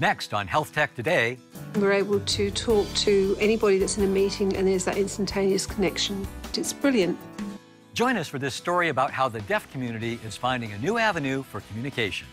Next on Health Tech Today... We're able to talk to anybody that's in a meeting and there's that instantaneous connection. It's brilliant. Join us for this story about how the deaf community is finding a new avenue for communication.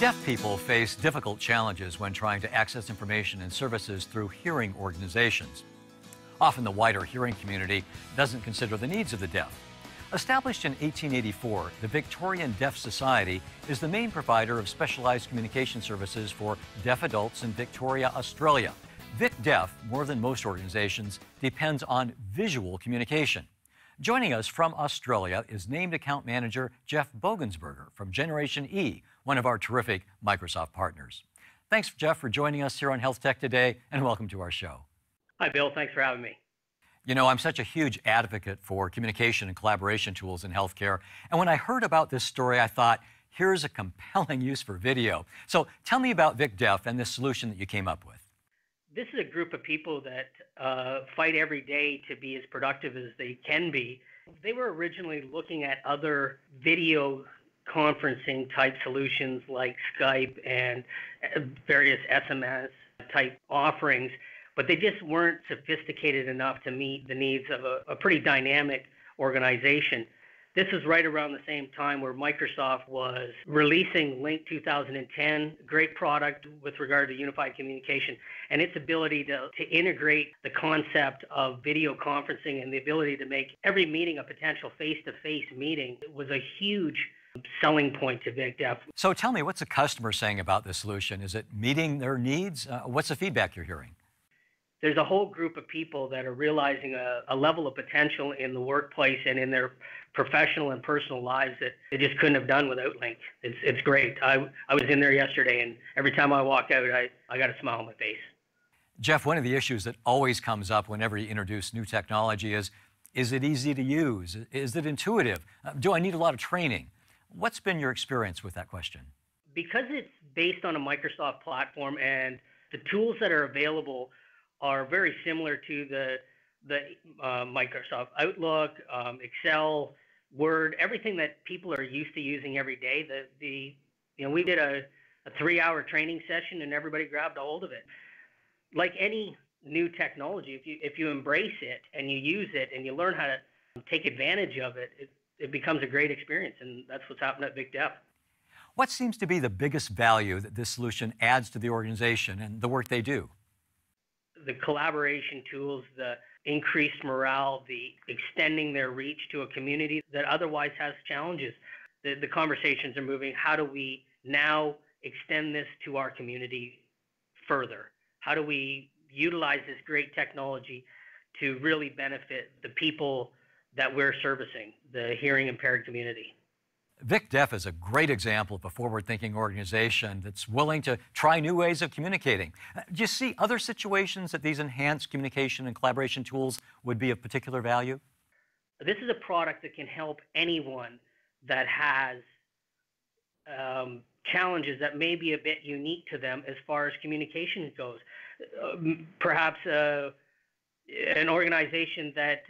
Deaf people face difficult challenges when trying to access information and services through hearing organizations. Often the wider hearing community doesn't consider the needs of the deaf. Established in 1884, the Victorian Deaf Society is the main provider of specialized communication services for deaf adults in Victoria, Australia. VicDeaf, more than most organizations, depends on visual communication. Joining us from Australia is named account manager Jeff Bogensberger from Generation E, one of our terrific Microsoft partners. Thanks, Jeff, for joining us here on Health Tech Today, and welcome to our show. Hi, Bill. Thanks for having me. You know, I'm such a huge advocate for communication and collaboration tools in healthcare, and when I heard about this story, I thought, here's a compelling use for video. So tell me about VicDeaf and this solution that you came up with. This is a group of people that fight every day to be as productive as they can be. They were originally looking at other video conferencing type solutions like Skype and various SMS type offerings, but they just weren't sophisticated enough to meet the needs of a pretty dynamic organization. This is right around the same time where Microsoft was releasing Lync 2010, great product with regard to unified communication and its ability to integrate the concept of video conferencing and the ability to make every meeting a potential face-to-face meeting. It was a huge selling point to VicDeaf. So tell me, what's a customer saying about this solution? Is it meeting their needs? What's the feedback you're hearing? There's a whole group of people that are realizing a level of potential in the workplace and in their professional and personal lives that they just couldn't have done without Lync. It's great. I was in there yesterday, and every time I walk out, I got a smile on my face. Jeff, one of the issues that always comes up whenever you introduce new technology is it easy to use? Is it intuitive? Do I need a lot of training? What's been your experience with that question? Because it's based on a Microsoft platform and the tools that are available are very similar to the Microsoft Outlook, Excel, Word, everything that people are used to using every day. We did a 3-hour training session and everybody grabbed a hold of it. Like any new technology, if you embrace it and you use it and you learn how to take advantage of it, it becomes a great experience, and that's what's happened at VicDeaf. What seems to be the biggest value that this solution adds to the organization and the work they do? The collaboration tools, the increased morale, the extending their reach to a community that otherwise has challenges. The conversations are moving. How do we now extend this to our community further? How do we utilize this great technology to really benefit the people that we're servicing, the hearing impaired community? VicDeaf is a great example of a forward-thinking organization that's willing to try new ways of communicating. Do you see other situations that these enhanced communication and collaboration tools would be of particular value? This is a product that can help anyone that has challenges that may be a bit unique to them as far as communication goes. Perhaps an organization that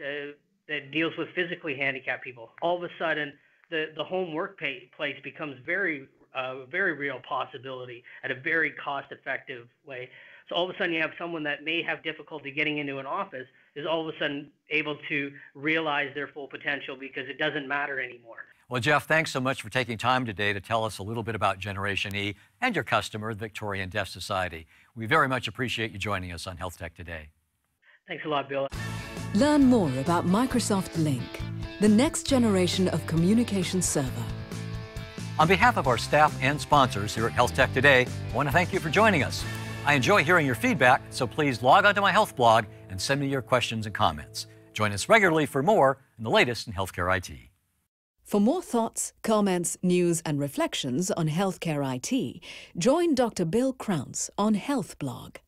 deals with physically handicapped people. All of a sudden, the home workplace becomes very real possibility at a very cost-effective way. So all of a sudden, you have someone that may have difficulty getting into an office is all of a sudden able to realize their full potential because it doesn't matter anymore. Well, Jeff, thanks so much for taking time today to tell us a little bit about Generation E and your customer, the Victorian Deaf Society. We very much appreciate you joining us on Health Tech Today. Thanks a lot, Bill. Learn more about Microsoft Lync, the next generation of communication server. On behalf of our staff and sponsors here at Health Tech Today, I want to thank you for joining us. I enjoy hearing your feedback, so please log on to my Health Blog and send me your questions and comments. Join us regularly for more and the latest in healthcare IT. For more thoughts, comments, news, and reflections on healthcare IT, join Dr. Bill Krauntz on Health Blog.